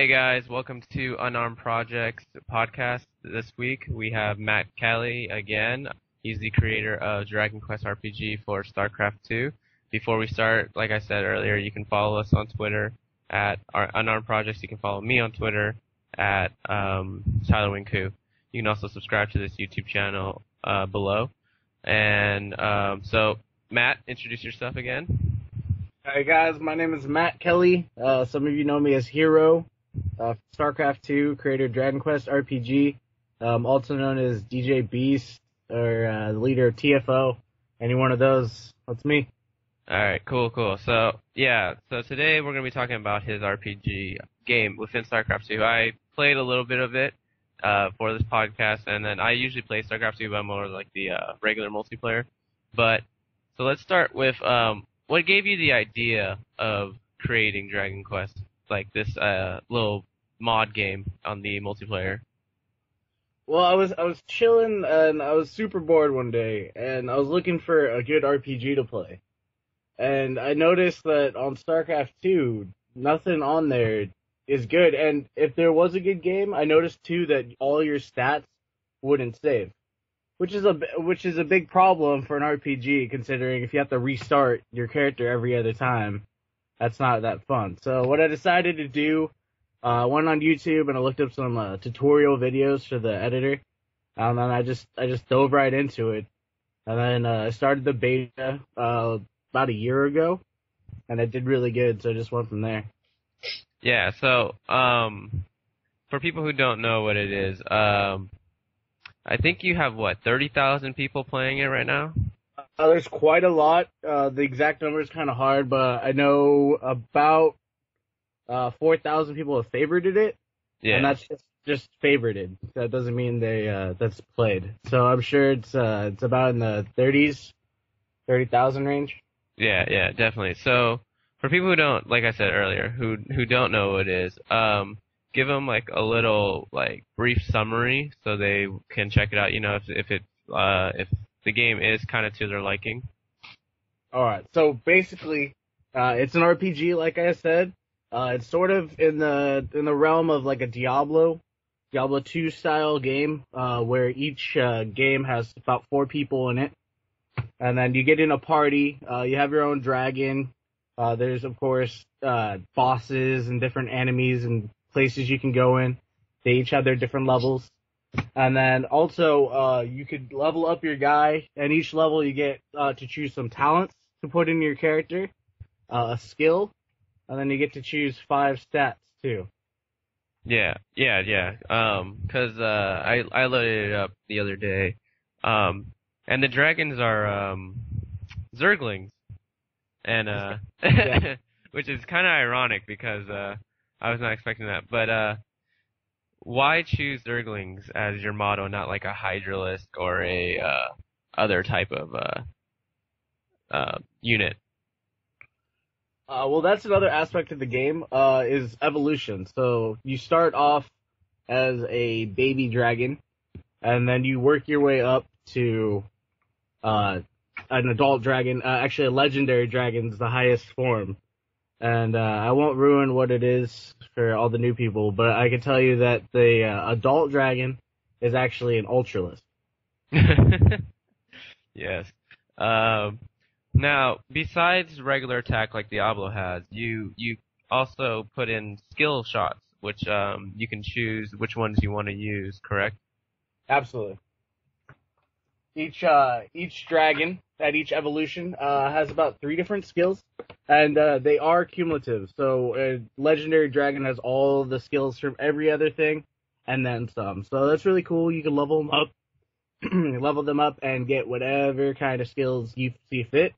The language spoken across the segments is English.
Hey guys, welcome to UnarmedProjects podcast. This week we have Matt Kelly again. He's the creator of Dragon Quest RPG for StarCraft II. Before we start, like I said earlier, you can follow us on Twitter at UnarmedProjects. You can follow me on Twitter at TylerNguyencuu. You can also subscribe to this YouTube channel below. And so, Matt, introduce yourself again. Alright guys, my name is Matt Kelly. Some of you know me as Hero, StarCraft II, creator of Dragon Quest RPG, also known as DJ Beast, or the leader of TFO, any one of those, that's me. Alright, cool. So, yeah, today we're going to be talking about his RPG game within StarCraft II. I played a little bit of it for this podcast, and then I usually play StarCraft II, but I'm more like the regular multiplayer. But, so let's start with... what gave you the idea of creating Dragon Quest, like this little mod game on the multiplayer? Well, I was chilling and I was super bored one day, and I was looking for a good RPG to play, and I noticed that on StarCraft II, nothing on there is good. And if there was a good game, I noticed too that all your stats wouldn't save. Which is a big problem for an RPG, considering if you have to restart your character every other time, that's not that fun. So what I decided to do, I went on YouTube and I looked up some tutorial videos for the editor, and then I just dove right into it, and then I started the beta about a year ago, and it did really good. So I just went from there. Yeah. So for people who don't know what it is, I think you have, what, 30,000 people playing it right now? There's quite a lot. The exact number is kind of hard, but I know about 4,000 people have favorited it. Yeah. And that's just favorited. That doesn't mean that's played. So I'm sure it's about in the 30,000 range. Yeah, definitely. So for people who don't, like I said earlier, who don't know what it is, give them like a little like brief summary so they can check it out. You know, if the game is kind of to their liking. All right. So basically, it's an RPG, like I said. It's sort of in the realm of like a Diablo 2 style game, where each game has about 4 people in it, and then you get in a party. You have your own dragon. There's of course bosses and different enemies and places you can go in. They each have their different levels. And then also, you could level up your guy, and each level you get to choose some talents to put in your character, a skill, and then you get to choose 5 stats too. Yeah. Because I loaded it up the other day. And the dragons are Zerglings. And which is kind of ironic because I was not expecting that, but why choose Zerglings as your motto, not like a Hydralisk or a other type of unit? Well, that's another aspect of the game is evolution. So you start off as a baby dragon, and then you work your way up to an adult dragon. Actually, a legendary dragon's the highest form. And I won't ruin what it is for all the new people, but I can tell you that the adult dragon is actually an Ultralisk. Yes. Now, besides regular attack like Diablo has, you also put in skill shots, which you can choose which ones you want to use, correct? Absolutely. Each dragon at each evolution has about 3 different skills, and they are cumulative. So a legendary dragon has all the skills from every other thing, and then some. So that's really cool. You can level them up, and get whatever kind of skills you see fit.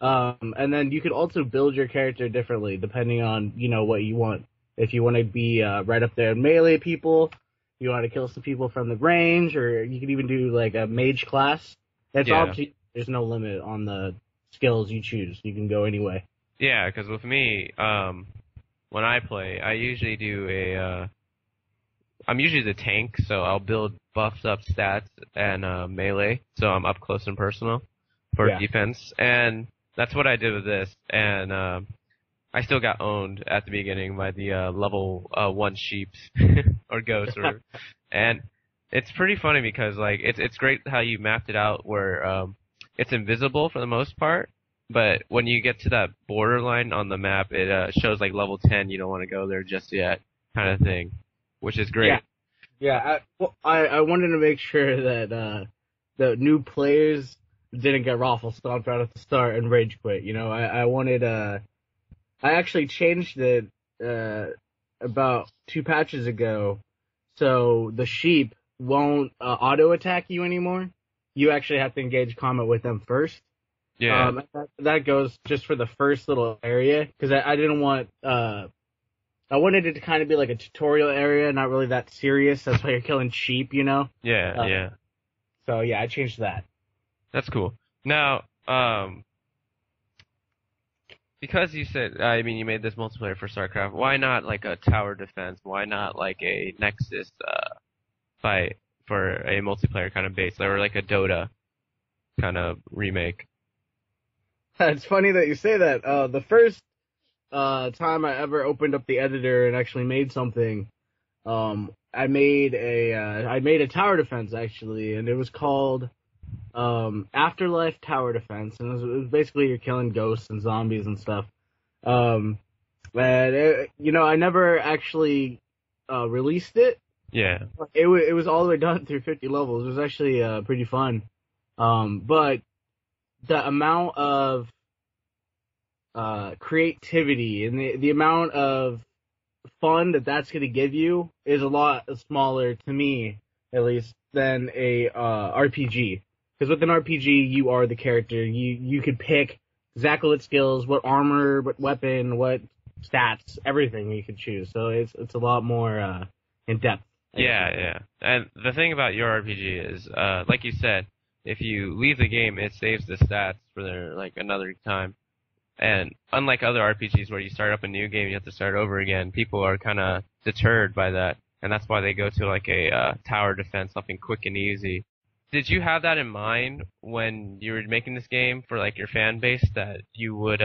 And then you could also build your character differently depending on what you want. If you want to be right up there and melee people, you want to kill some people from the range, or you could even do like a mage class. That's all. There's no limit on the skills you choose. You can go any way. Yeah, because with me, when I play, I usually do I'm usually the tank, so I'll build buffs up stats and melee, so I'm up close and personal for defense. And that's what I did with this. And I still got owned at the beginning by the level 1 sheeps or ghosts, or, and it's pretty funny because like it's great how you mapped it out where it's invisible for the most part, but when you get to that borderline on the map, it shows like level 10. You don't want to go there just yet, kind of thing, which is great. Yeah, I wanted to make sure that the new players didn't get raffle stomped out at the start and rage quit. You know, I wanted I actually changed it about 2 patches ago, so the sheep won't auto attack you anymore. You actually have to engage combat with them first. Yeah, that goes just for the first little area because I didn't want I wanted it to kind of be like a tutorial area, not really that serious. That's why you're killing sheep, you know. Yeah, yeah. So yeah, I changed that. That's cool. Now, because you said, I mean, you made this multiplayer for StarCraft, why not like a tower defense? Why not like a Nexus fight for a multiplayer kind of base, or like a Dota kind of remake? It's funny that you say that. The first time I ever opened up the editor and actually made something, I made a tower defense actually, and it was called Afterlife Tower Defense, and it was basically you're killing ghosts and zombies and stuff. But it, you know, I never actually released it. Yeah. It was all the way done through 50 levels. It was actually pretty fun. But the amount of creativity and the amount of fun that's going to give you is a lot smaller, to me at least, than a RPG. Because with an RPG, you are the character. You could pick exactly what skills, what armor, what weapon, what stats, everything you could choose. So it's a lot more in depth. Yeah. And the thing about your RPG is, like you said, if you leave the game, it saves the stats for like another time. And unlike other RPGs where you start up a new game, you have to start over again, people are kind of deterred by that, and that's why they go to like a tower defense, something quick and easy. Did you have that in mind when you were making this game for like your fan base, that you would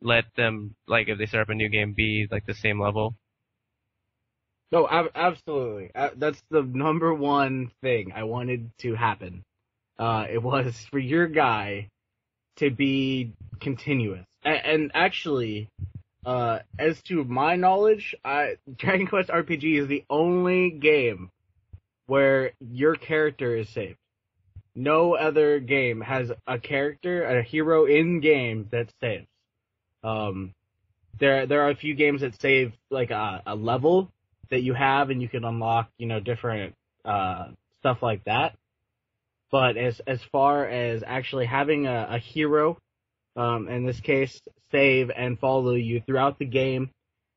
let them, like if they start up a new game, be like the same level? No, absolutely. That's the number one thing I wanted to happen. It was for your guy to be continuous. And actually, as to my knowledge, Dragon Quest RPG is the only game where your character is saved. No other game has a character, a hero in game that saves. There are a few games that save like a level that you have, and you can unlock, you know, different stuff like that. But as far as actually having a hero, in this case, save and follow you throughout the game,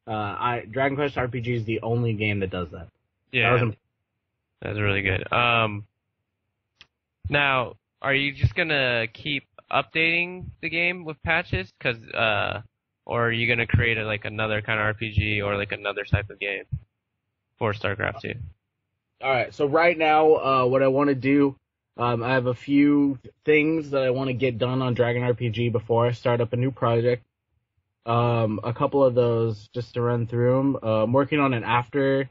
Dragon Quest RPG is the only game that does that. Yeah, that's really good. Now, are you just gonna keep updating the game with patches, or are you gonna create like another kind of RPG or like another type of game for StarCraft II? All right. So right now, what I want to do. I have a few things that I want to get done on Dragon RPG before I start up a new project. A couple of those, just to run through them. I'm working on an after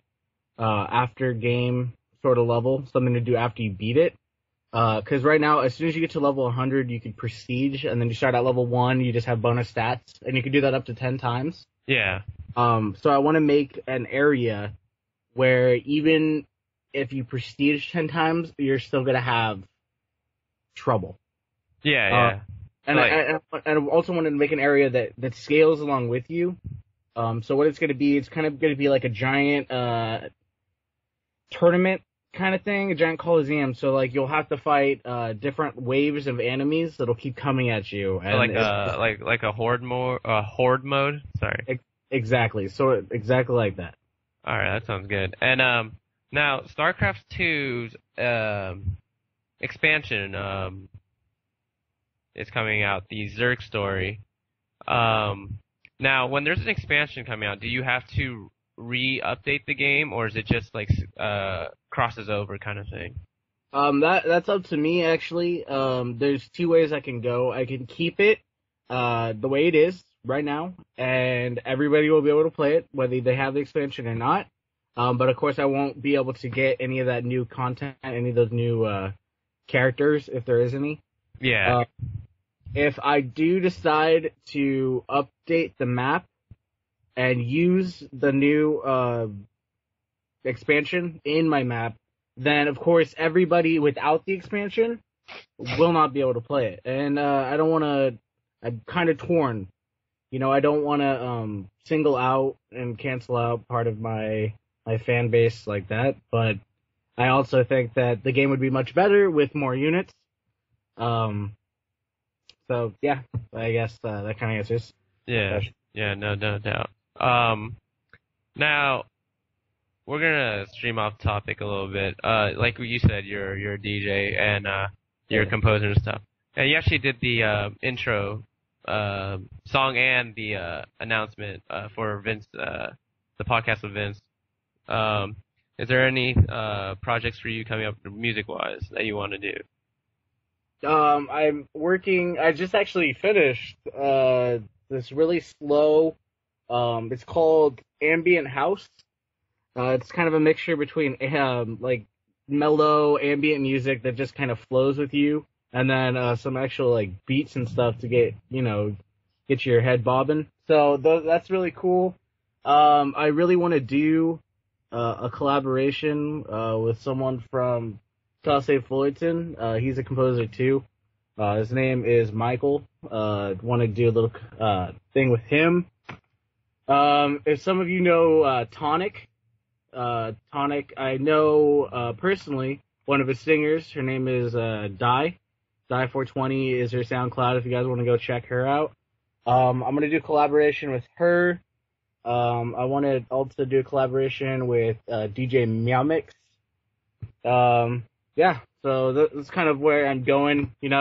game sort of level, something to do after you beat it. Because right now, as soon as you get to level 100, you can prestige, and then you start at level 1, you just have bonus stats, and you can do that up to 10 times. Yeah. So I want to make an area where even if you prestige 10 times, you're still going to have trouble. Yeah. And like, I also wanted to make an area that scales along with you. So what it's going to be, it's kind of going to be like a giant tournament kind of thing, a giant coliseum. So, like, you'll have to fight different waves of enemies that'll keep coming at you. And like a horde mode? Sorry. Exactly. So, exactly like that. All right, that sounds good. And, now, StarCraft II's expansion is coming out, the Zerg story. Now, when there's an expansion coming out, do you have to re-update the game, or is it just like crosses over kind of thing? That's up to me, actually. There's 2 ways I can go. I can keep it the way it is, right now, and everybody will be able to play it, whether they have the expansion or not. But of course, I won't be able to get any of that new content, any of those new characters, if there is any. Yeah. If I do decide to update the map and use the new expansion in my map, then of course everybody without the expansion will not be able to play it. And I don't want to. I'm kind of torn. You know, I don't want to single out and cancel out part of my fan base like that, but I also think that the game would be much better with more units. So, yeah, I guess that kind of answers. Yeah, yeah, no doubt. Now, we're going to stream off topic a little bit. Like you said, you're a DJ and you're a composer and stuff. And you actually did the intro song and the announcement for Vince, the podcast with Vince. Is there any projects for you coming up music-wise that you want to do? I'm working. I just actually finished this really slow. It's called Ambient House. It's kind of a mixture between like mellow ambient music that just kind of flows with you, and then some actual like beats and stuff to get your head bobbing. So that's really cool. I really want to do a collaboration with someone from Tasse Floydton. He's a composer too. His name is Michael. Want to do a little thing with him. If some of you know Tonic, I know personally one of his singers. Her name is Di. Di420 is her SoundCloud if you guys want to go check her out. I'm going to do a collaboration with her. I want to also do a collaboration with DJ Meowmix. Yeah, so that's kind of where I'm going. You know,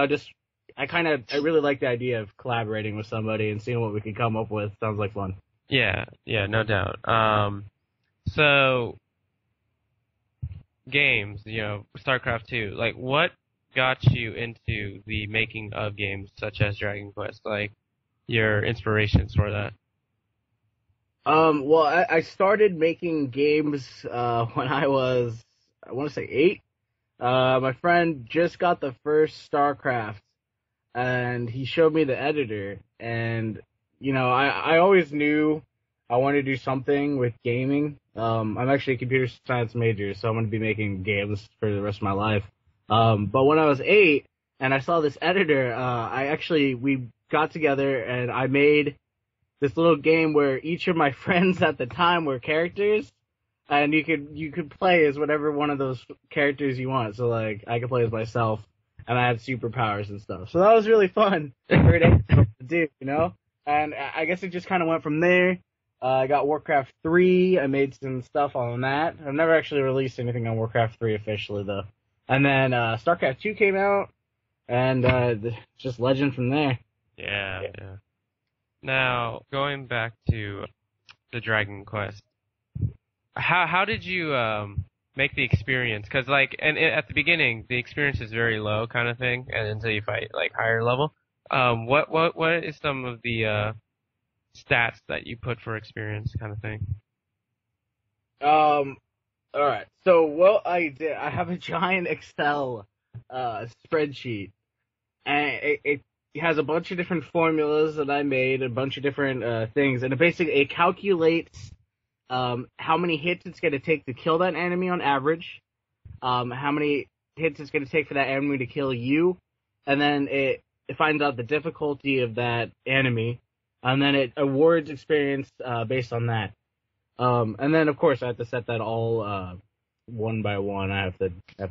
I really like the idea of collaborating with somebody and seeing what we can come up with. Sounds like fun. Yeah, no doubt. So games, StarCraft II. Like, what got you into the making of games such as Dragon Quest? Like, your inspirations for that? Well, I started making games when I was, I want to say 8. My friend just got the first StarCraft, and he showed me the editor. And, I always knew I wanted to do something with gaming. I'm actually a computer science major, so I'm going to be making games for the rest of my life. But when I was 8 and I saw this editor, we got together and I made this little game where each of my friends at the time were characters. And you could play as whatever one of those characters you want. So, like, I could play as myself, and I had superpowers and stuff. So that was really fun for a day to do, And I guess it just kind of went from there. I got Warcraft 3. I made some stuff on that. I've never actually released anything on Warcraft 3 officially, though. And then StarCraft 2 came out, and just legend from there. Yeah. Now, going back to the Dragon Quest, How did you make the experience? Because at the beginning, the experience is very low kind of thing, and until you fight like higher level. What is some of the stats that you put for experience kind of thing? All right. So what I did, I have a giant Excel spreadsheet, and it has a bunch of different formulas that I made, a bunch of different things, and it basically calculates how many hits it's going to take to kill that enemy on average, how many hits it's going to take for that enemy to kill you, and then it finds out the difficulty of that enemy, and then it awards experience based on that. And then, of course, I have to set that all one by one. I have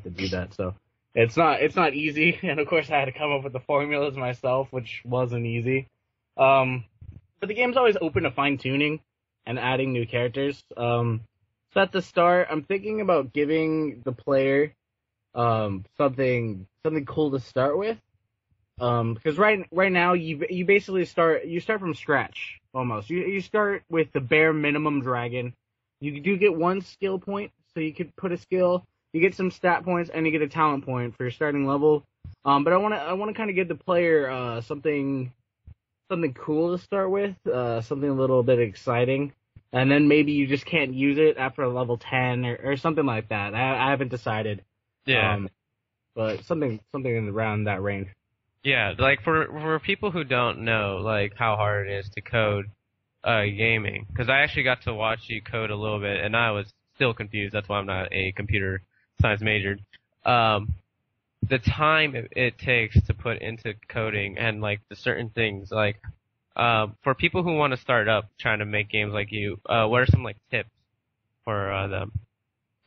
to do that, so it's not easy. And, of course, I had to come up with the formulas myself, which wasn't easy. But the game's always open to fine-tuning and adding new characters. So at the start, I'm thinking about giving the player something cool to start with, because right now you basically start from scratch almost. You start with the bare minimum dragon. You do get 1 skill point, so you could put a skill. You get some stat points, and you get a talent point for your starting level. But I want to kind of give the player something something cool to start with, something a little bit exciting, and then maybe you just can't use it after level 10 or something like that. I haven't decided. Yeah. But something in around that range. Yeah, like for people who don't know like how hard it is to code gaming, because I actually got to watch you code a little bit, and I was still confused. That's why I'm not a computer science major. The time it takes to put into coding and like the certain things, like for people who want to start up trying to make games like you, what are some like tips for them?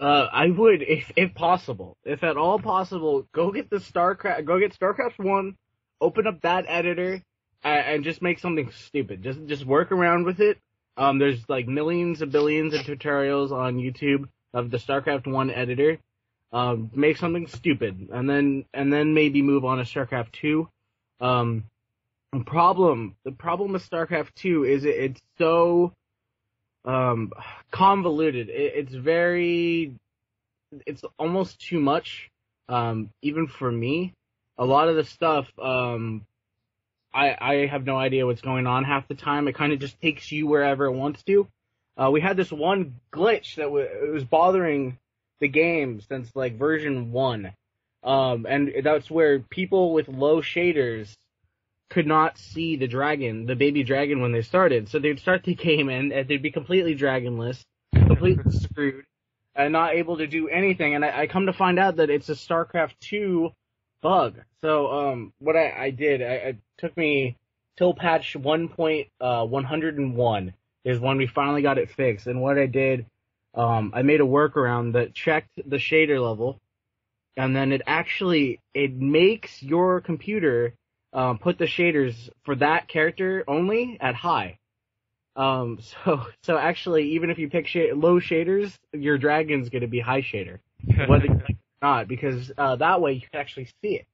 I would, if possible, if at all possible, go get StarCraft 1, open up that editor, and just make something stupid. Just work around with it. There's like millions and billions of tutorials on YouTube of the StarCraft 1 editor. Make something stupid, and then maybe move on to StarCraft 2. The problem with StarCraft 2 is it's so convoluted. It's almost too much, even for me. A lot of the stuff, I have no idea what's going on half the time. It kind of just takes you wherever it wants to. We had this one glitch that it was bothering the game since like version 1, and that's where people with low shaders could not see the dragon, the baby dragon, when they started. So they'd start the game and they'd be completely dragonless, completely screwed, and not able to do anything. And I come to find out that it's a StarCraft 2 bug. So what I did, it took me till patch 1.101 is when we finally got it fixed. And what I did, I made a workaround that checked the shader level, and then it makes your computer put the shaders for that character only at high. So actually, even if you pick low shaders, your dragon's going to be high shader, whether you like it or not, because that way you can actually see it,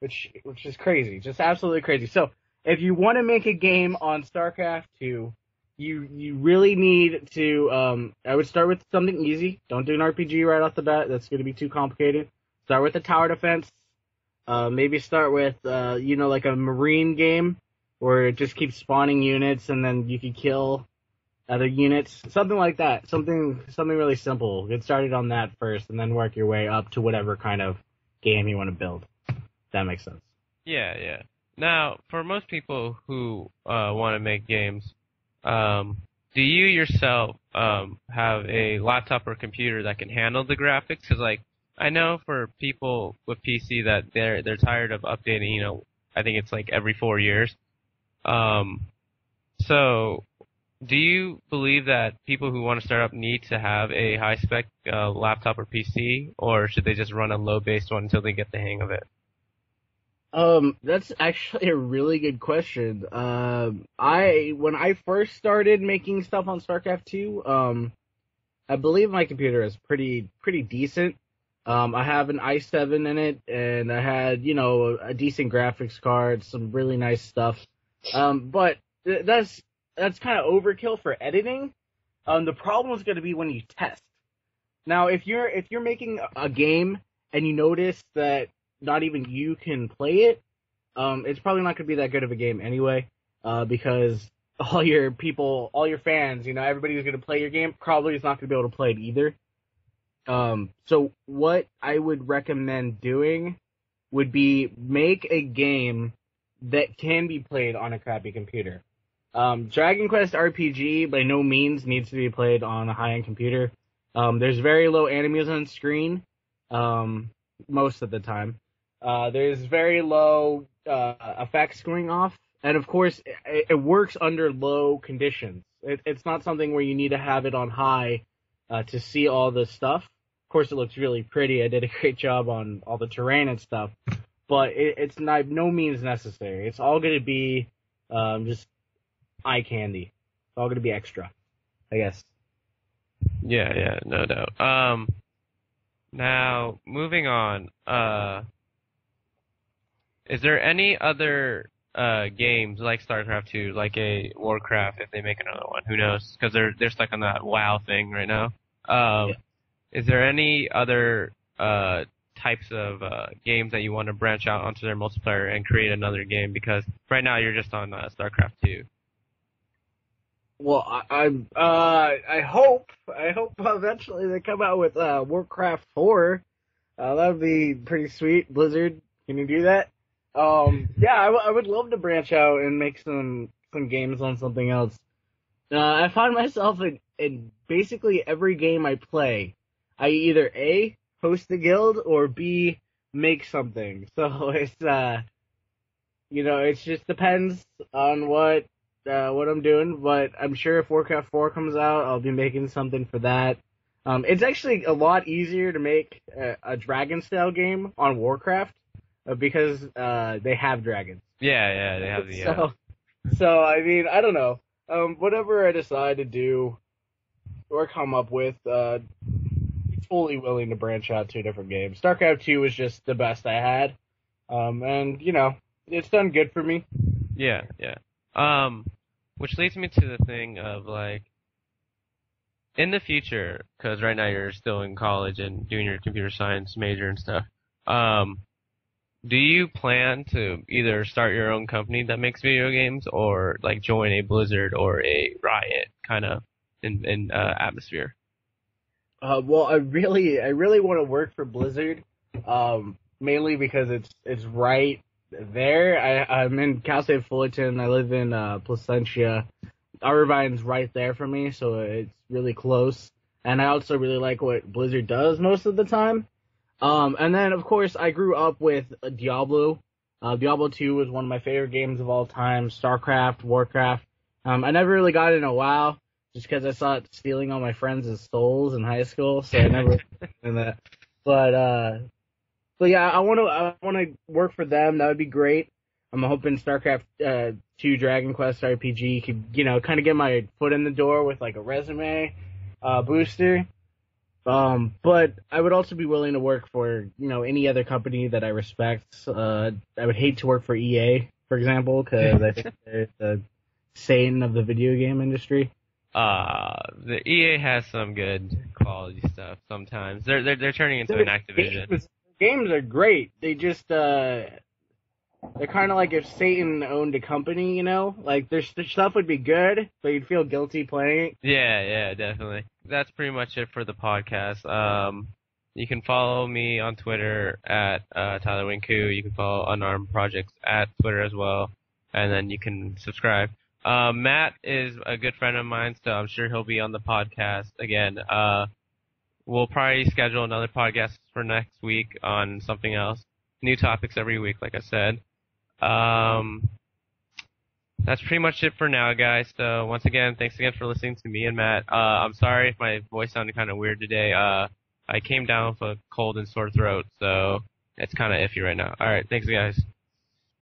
which is crazy, just absolutely crazy. So if you want to make a game on StarCraft 2, you really need to, I would start with something easy. Don't do an RPG right off the bat. That's going to be too complicated. Start with the tower defense. Maybe start with, like a marine game where it just keeps spawning units and then you can kill other units. Something like that. Something really simple. Get started on that first and then work your way up to whatever kind of game you want to build. If that makes sense. Yeah, yeah. Now, for most people who want to make games, do you yourself have a laptop or computer that can handle the graphics? Because, like, I know for people with PC that they're tired of updating. You know, I think it's like every 4 years. So, do you believe that people who want to start up need to have a high spec laptop or PC, or should they just run a low based one until they get the hang of it? That's actually a really good question. When I first started making stuff on StarCraft 2, I believe my computer is pretty decent. I have an i7 in it, and I had, a decent graphics card, some really nice stuff. But that's kind of overkill for editing. The problem is going to be when you test. Now, if you're making a game and you notice that not even you can play it, it's probably not going to be that good of a game anyway, because all your fans, everybody who's going to play your game probably is not going to be able to play it either. So what I would recommend doing would be make a game that can be played on a crappy computer. Dragon Quest RPG by no means needs to be played on a high-end computer. There's very low enemies on screen, most of the time. There's very low effects going off, and of course, it works under low conditions. It's not something where you need to have it on high to see all the stuff. Of course, it looks really pretty. I did a great job on all the terrain and stuff, but it's not no means necessary. It's all going to be just eye candy. It's all going to be extra, I guess. Yeah, no doubt. Now, moving on, is there any other games like StarCraft 2, like a Warcraft, if they make another one? Who knows? Because they're stuck on that WoW thing right now. Is there any other types of games that you want to branch out onto their multiplayer and create another game, because right now you're just on StarCraft II. Well, I hope eventually they come out with Warcraft 4. That would be pretty sweet. Blizzard, can you do that? Yeah, I would love to branch out and make some games on something else. I find myself in basically every game I play, I either A, host the guild, or B, make something. So it's, it just depends on what I'm doing, but I'm sure if Warcraft 4 comes out, I'll be making something for that. It's actually a lot easier to make a dragon-style game on Warcraft because they have dragons. Yeah, they have the... So, I mean, I don't know. Whatever I decide to do or come up with, I'm fully willing to branch out to a different game. StarCraft 2 was just the best I had. And, it's done good for me. Yeah. Which leads me to the thing of, like, in the future, because right now you're still in college and doing your computer science major and stuff, do you plan to either start your own company that makes video games or, like, join a Blizzard or a Riot kind of in atmosphere? Well, I really want to work for Blizzard, mainly because it's right there. I'm in Cal State Fullerton. I live in Placentia. Irvine's right there for me, so it's really close. And I also really like what Blizzard does most of the time. And then, of course, I grew up with Diablo. Diablo 2 was one of my favorite games of all time. StarCraft, Warcraft. I never really got into WoW, just because I saw it stealing all my friends' souls in high school, so I never in that. But yeah, I want to work for them. That would be great. I'm hoping StarCraft 2 Dragon Quest RPG could, kind of get my foot in the door with, like, a resume booster. But I would also be willing to work for, any other company that I respect. I would hate to work for EA, for example, because I think they're the Satan of the video game industry. The EA has some good quality stuff sometimes. They're turning into an Activision. Games are great. They just... they're kind of like if Satan owned a company, Like, their stuff would be good, but you'd feel guilty playing it. Yeah, definitely. That's pretty much it for the podcast. You can follow me on Twitter at TylerNguyencuu. You can follow UnarmedProjects at Twitter as well. And then you can subscribe. Matt is a good friend of mine, so I'm sure he'll be on the podcast again. We'll probably schedule another podcast for next week on something else. New topics every week, like I said. That's pretty much it for now, guys. So once again, thanks again for listening to me and Matt. I'm sorry if my voice sounded kind of weird today. I came down with a cold and sore throat, so it's kind of iffy right now. All right, thanks, guys.